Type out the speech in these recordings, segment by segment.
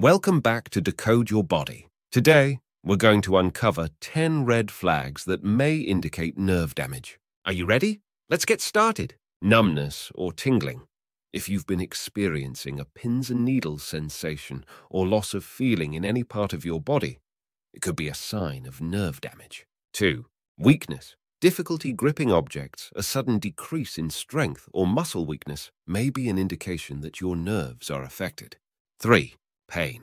Welcome back to Decode Your Body. Today, we're going to uncover 10 red flags that may indicate nerve damage. Are you ready? Let's get started. Numbness or tingling. If you've been experiencing a pins and needles sensation or loss of feeling in any part of your body, it could be a sign of nerve damage. 2. Weakness. Difficulty gripping objects, a sudden decrease in strength or muscle weakness may be an indication that your nerves are affected. 3. Pain.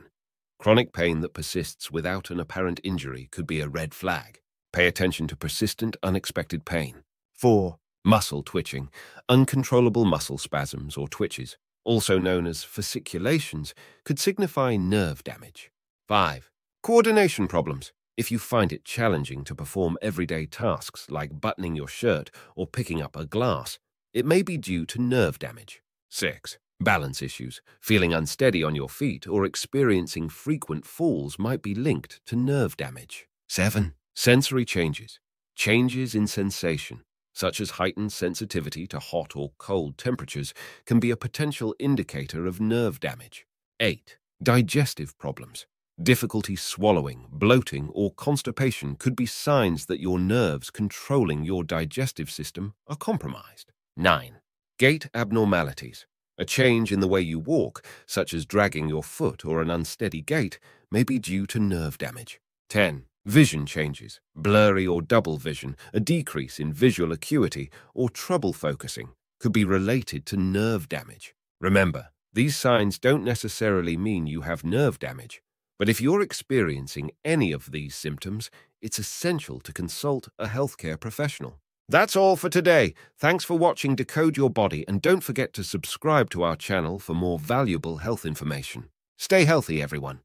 Chronic pain that persists without an apparent injury could be a red flag. Pay attention to persistent, unexpected pain. 4. Muscle twitching. Uncontrollable muscle spasms or twitches, also known as fasciculations, could signify nerve damage. 5. Coordination problems. If you find it challenging to perform everyday tasks like buttoning your shirt or picking up a glass, it may be due to nerve damage. 6. Balance issues, feeling unsteady on your feet or experiencing frequent falls might be linked to nerve damage. 7. Sensory changes. Changes in sensation, such as heightened sensitivity to hot or cold temperatures, can be a potential indicator of nerve damage. 8. Digestive problems. Difficulty swallowing, bloating, or constipation could be signs that your nerves controlling your digestive system are compromised. 9. Gait abnormalities. A change in the way you walk, such as dragging your foot or an unsteady gait, may be due to nerve damage. 10. Vision changes, blurry or double vision, a decrease in visual acuity, or trouble focusing, could be related to nerve damage. Remember, these signs don't necessarily mean you have nerve damage, but if you're experiencing any of these symptoms, it's essential to consult a healthcare professional. That's all for today. Thanks for watching Decode Your Body, and don't forget to subscribe to our channel for more valuable health information. Stay healthy, everyone.